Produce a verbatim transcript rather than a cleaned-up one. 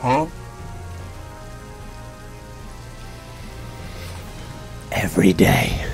Huh? Every day.